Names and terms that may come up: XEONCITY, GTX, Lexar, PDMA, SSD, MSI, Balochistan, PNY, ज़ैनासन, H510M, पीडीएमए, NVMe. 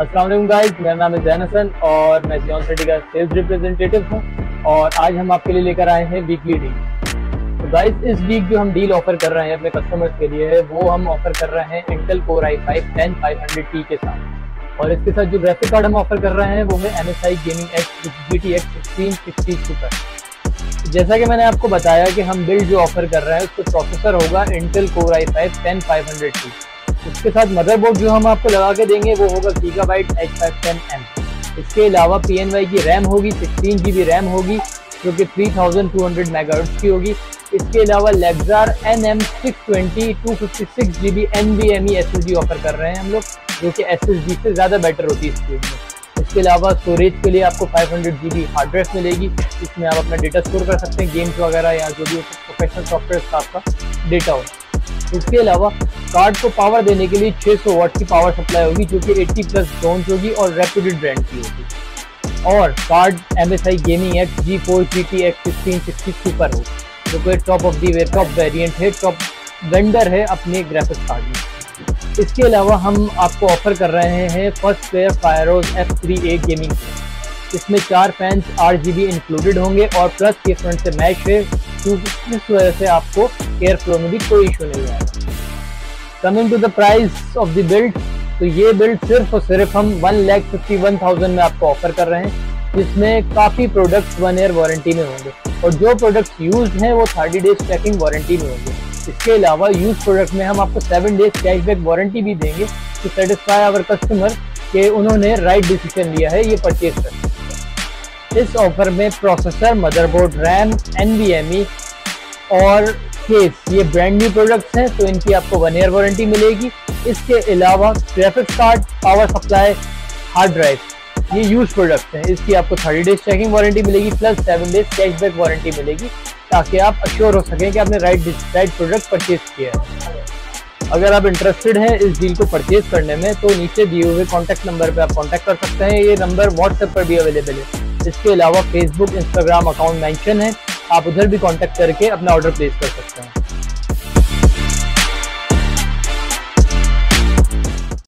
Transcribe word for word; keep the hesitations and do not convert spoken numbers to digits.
अस्सलाम वालेकुम गाइस, मेरा नाम है ज़ैनासन और मैं XEONCITY का सेल्स रिप्रेजेंटेटिव हूँ और आज हम आपके लिए लेकर आए हैं वीकली डील। तो गाइस, इस वीक जो हम डील ऑफर कर रहे हैं अपने कस्टमर्स के लिए, वो हम ऑफर कर रहे हैं Intel Core I five ten five hundred T के साथ, और इसके साथ जो ग्राफिक कार्ड हम ऑफर कर रहे हैं वो है M S I Gaming X G T X sixteen sixty Super। जैसा कि मैंने आपको बताया कि हम बिल्ड जो ऑफर कर रहे हैं उसका प्रोसेसर होगा Intel Core I five ten five hundred T. इसके साथ मदरबोर्ड जो हम आपको लगा के देंगे वो होगा gigabyte H five ten M. इसके अलावा पी एन वाई की रैम होगी, सिक्सटीन जी बी रैम होगी जो कि three thousand two hundred megahertz की होगी। इसके अलावा Lexar N M six twenty two fifty six G B N V M E S S D offer कर रहे हैं हम लोग, जो कि एस एस डी से ज़्यादा बेटर होती है स्पीड में। इसके अलावा स्टोरेज के लिए आपको five hundred G B hard drive मिलेगी, इसमें आप अपना डेटा स्टोर कर सकते हैं, गेम्स वगैरह या जो भी प्रोफेशनल सॉफ्टवेयर का आपका डेटा हो। इसके अलावा कार्ड को पावर देने के लिए छह सौ वाट की पावर सप्लाई होगी जो कि अस्सी प्लस जोन्स होगी और रेप्यूटेड ब्रांड की होगी, और card M S I Gaming X G four G T X sixteen sixty Super हो जो कि top of the where top variant है, टॉप वेंडर है अपने ग्राफिक्स कार्ड में। इसके अलावा हम आपको ऑफर कर रहे हैं first pair Fireros F three A gaming. इसमें चार fans R G B included होंगे और प्लस के फ्रंट से मैच है, इस वजह से आपको एयर फ्लो में भी कोई इशू नहीं आएगा। Coming to the price of the build, तो ये बिल्ड सिर्फ और सिर्फ हम one lakh fifty one thousand में आपको ऑफर कर रहे हैं, जिसमें काफ़ी प्रोडक्ट्स वन ईयर वारंटी में होंगे और जो प्रोडक्ट्स यूज हैं वो थर्टी डेज चेकिंग वारंटी में होंगे। इसके अलावा यूज प्रोडक्ट में हम आपको सेवन डेज कैशबैक वारंटी भी देंगे टू सेटिस्फाई आवर कस्टमर कि उन्होंने राइट डिसीजन लिया है ये परचेज कर। इस ऑफर में processor, motherboard, RAM, N V M E और केस ये ब्रांड न्यू प्रोडक्ट्स हैं, तो इनकी आपको वन ईयर वारंटी मिलेगी। इसके अलावा graphics card, power supply, hard drive ये यूज प्रोडक्ट्स हैं, इसकी आपको थर्टी डेज चेकिंग वारंटी मिलेगी plus seven days cashback warranty मिलेगी, ताकि आप अश्योर हो सकें कि आपने राइट राइट प्रोडक्ट परचेज किया है। अगर आप इंटरेस्टेड हैं इस डील को परचेज करने में तो नीचे दिए हुए कॉन्टैक्ट नंबर पर आप कॉन्टैक्ट कर सकते हैं। ये नंबर व्हाट्सएप पर भी अवेलेबल है, इसके अलावा फेसबुक, इंस्टाग्राम अकाउंट मेंशन है, आप उधर भी कांटेक्ट करके अपना ऑर्डर प्लेस कर सकते हैं।